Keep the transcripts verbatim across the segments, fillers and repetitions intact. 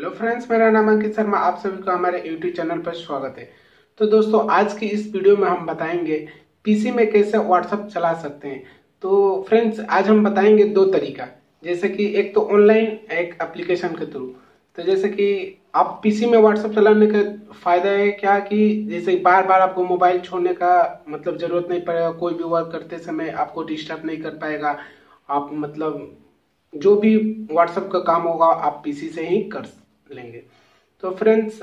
Hello friends, मेरा नाम अंकित शर्मा, आप सभी का हमारे यूट्यूब चैनल पर स्वागत है। तो दोस्तों, आज की इस वीडियो में हम बताएंगे पीसी में कैसे व्हाट्सएप चला सकते हैं। तो फ्रेंड्स, आज हम बताएंगे दो तरीका, जैसे कि एक तो ऑनलाइन, एक एप्लीकेशन के थ्रू। तो जैसे कि आप पीसी में व्हाट्सएप चलाने का फायदा है क्या कि जैसे बार बार आपको मोबाइल छोड़ने का मतलब जरूरत नहीं पड़ेगा, कोई भी वर्क करते समय आपको डिस्टर्ब नहीं कर पाएगा। आप मतलब जो भी व्हाट्सएप का काम होगा आप पीसी से ही कर लेंगे। तो फ्रेंड्स,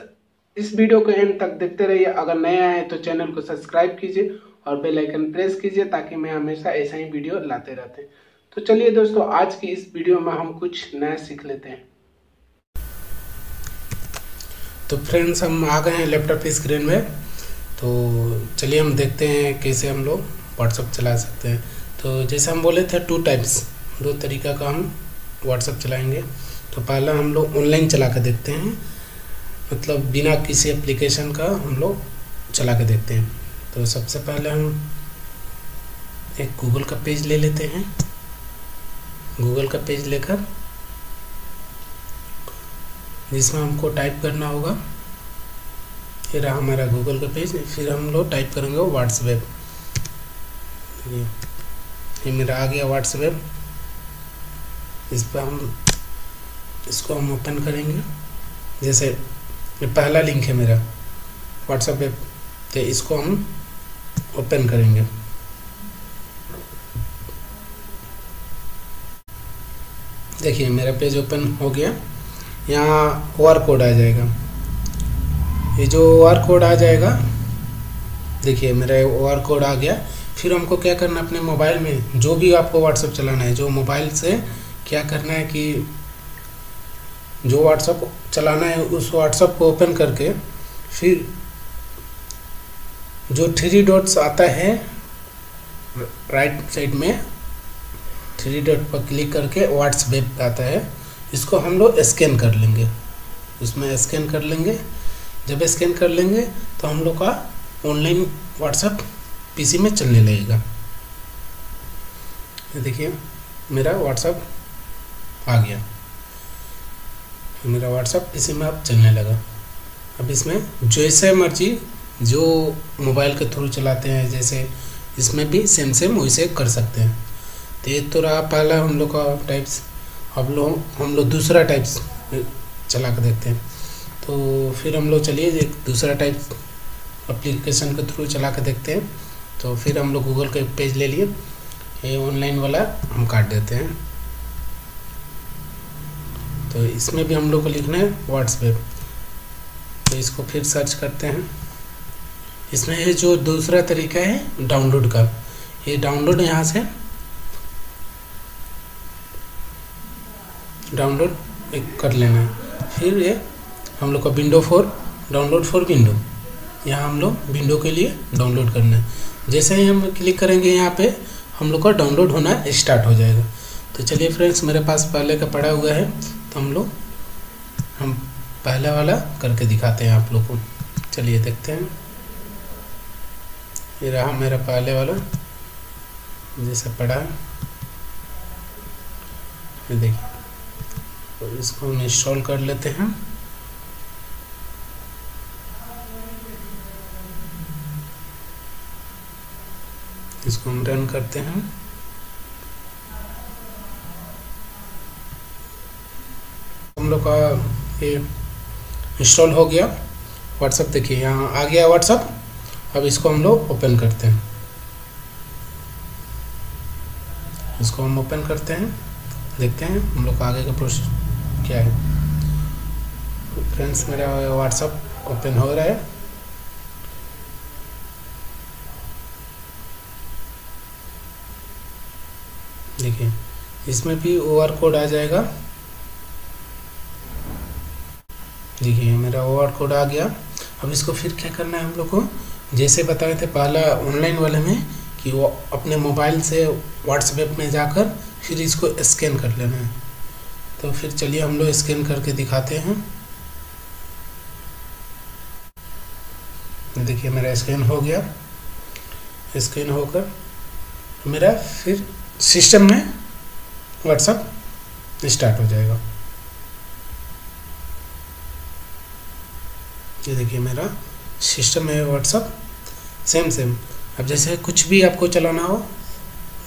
इस वीडियो को एंड तक देखते रहिए। अगर नए आए तो चैनल को सब्सक्राइब कीजिए और बेल आइकन प्रेस कीजिए ताकि मैं हमेशा ऐसा ही वीडियो लाते रहते हैं। तो चलिए दोस्तों, आज की इस वीडियो में हम कुछ नया सीख लेते हैं। तो फ्रेंड्स, हम आ गए हैं लैपटॉप की स्क्रीन में। तो चलिए हम देखते हैं कैसे हम लोग व्हाट्सएप चला सकते हैं। तो जैसे हम बोले थे टू टाइप्स, दो तरीका का हम व्हाट्सएप चलाएंगे। तो पहला हम लोग ऑनलाइन चला के देखते हैं, मतलब बिना किसी एप्लीकेशन का हम लोग चला के देखते हैं। तो सबसे पहले हम एक गूगल का पेज ले लेते हैं। गूगल का पेज लेकर जिसमें हमको टाइप करना होगा, ये रहा हमारा गूगल का पेज। फिर हम लोग टाइप करेंगे व्हाट्सएप। ये मेरा आ गया व्हाट्सएप। इस पर हम इसको हम ओपन करेंगे। जैसे ये पहला लिंक है मेरा व्हाट्सएप ऐप, तो इसको हम ओपन करेंगे। देखिए मेरा पेज ओपन हो गया। यहाँ क्यूआर कोड आ जाएगा। ये जो क्यूआर कोड आ जाएगा, देखिए मेरा क्यूआर कोड आ गया। फिर हमको क्या करना है, अपने मोबाइल में जो भी आपको व्हाट्सएप चलाना है, जो मोबाइल से क्या करना है कि जो व्हाट्सएप चलाना है उस व्हाट्सएप को ओपन करके फिर जो थ्री डॉट्स आता है राइट साइड में, थ्री डॉट पर क्लिक करके व्हाट्सएप आता है, इसको हम लोग स्कैन कर लेंगे। उसमें स्कैन कर लेंगे। जब स्कैन कर लेंगे तो हम लोग का ऑनलाइन व्हाट्सएप पीसी में चलने लगेगा। देखिए मेरा व्हाट्सएप आ गया, मेरा व्हाट्सएप पीसी में अब चलने लगा। अब इसमें जैसे मर्जी जो मोबाइल के थ्रू चलाते हैं, जैसे इसमें भी सेम सेम वैसे कर सकते हैं। तो ये तो रहा पहला हम लोग का टाइप्स। अब लोग हम लोग दूसरा टाइप्स चला कर देखते हैं। तो फिर हम लोग चलिए एक दूसरा टाइप्स एप्लीकेशन के थ्रू चला कर देखते हैं। तो फिर हम लोग गूगल का पेज ले लिए। ये ऑनलाइन वाला हम काट देते हैं। तो इसमें भी हम लोग को लिखना है व्हाट्सएप। तो इसको फिर सर्च करते हैं। इसमें ये जो दूसरा तरीका है डाउनलोड का, ये डाउनलोड यहाँ से डाउनलोड एक कर लेना है। फिर ये हम लोग का window for download for window, यहाँ हम लोग विंडो के लिए डाउनलोड करना है। जैसे ही हम क्लिक करेंगे यहाँ पे हम लोग का डाउनलोड होना स्टार्ट हो जाएगा। तो चलिए फ्रेंड्स, मेरे पास पहले का पड़ा हुआ है तो हम लोग हम पहले वाला करके दिखाते हैं आप लोग को। चलिए देखते हैं। ये रहा मेरा पहले वाला जैसे पड़ा है, ये देखिए। और इसको हम इंस्टॉल कर लेते हैं। इसको हम रन करते हैं। हम लोग का ये इंस्टॉल हो गया व्हाट्सएप। देखिए यहाँ आ गया व्हाट्सएप। अब इसको हम लोग ओपन करते हैं। इसको हम ओपन करते हैं, देखते हैं हम लोग का आगे का प्रोसेस क्या है। फ्रेंड्स, मेरा व्हाट्सएप ओपन हो रहा है। देखिए इसमें भी क्यूआर कोड आ जाएगा। देखिए मेरा क्यूआर कोड आ गया। अब इसको फिर क्या करना है हम लोग को, जैसे बताए थे पहला ऑनलाइन वाले में कि वो अपने मोबाइल से व्हाट्सएप में जाकर फिर इसको स्कैन कर लेना है। तो फिर चलिए हम लोग स्कैन करके दिखाते हैं। देखिए मेरा स्कैन हो गया। स्कैन होकर मेरा फिर सिस्टम में व्हाट्सएप स्टार्ट हो जाएगा। ये देखिए मेरा सिस्टम है व्हाट्सएप सेम सेम। अब जैसे कुछ भी आपको चलाना हो,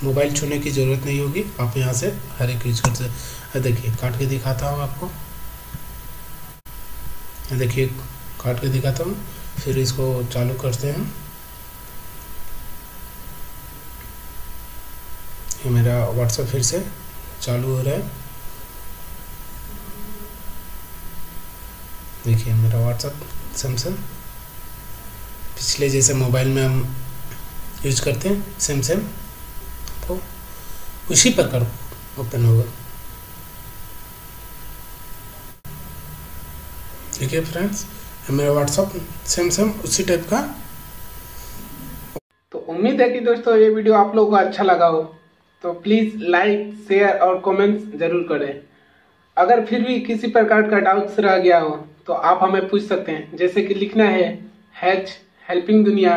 मोबाइल छूने की ज़रूरत नहीं होगी, आप यहाँ से हर एक यूज़ कर सकते। देखिए काट के दिखाता हूँ आपको, देखिए काट के दिखाता हूँ, फिर इसको चालू करते हैं। ये मेरा व्हाट्सएप फिर से चालू हो रहा है। देखिए मेरा व्हाट्सएप सैमसंग पिछले जैसे मोबाइल में हम यूज करते हैं सेम सेम तो उसी प्रकार ओपन होगा। ठीक है फ्रेंड्स, मेरा व्हाट्सएप सेम सेम उसी टाइप का। तो उम्मीद है कि दोस्तों ये वीडियो आप लोगों को अच्छा लगा हो, तो प्लीज़ लाइक शेयर और कमेंट्स जरूर करें। अगर फिर भी किसी प्रकार का डाउट्स रह गया हो तो आप हमें पूछ सकते हैं, जैसे कि लिखना है हैच हेल्पिंग दुनिया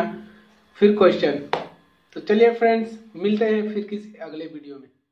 फिर क्वेश्चन। तो चलिए फ्रेंड्स, मिलते हैं फिर किसी अगले वीडियो में।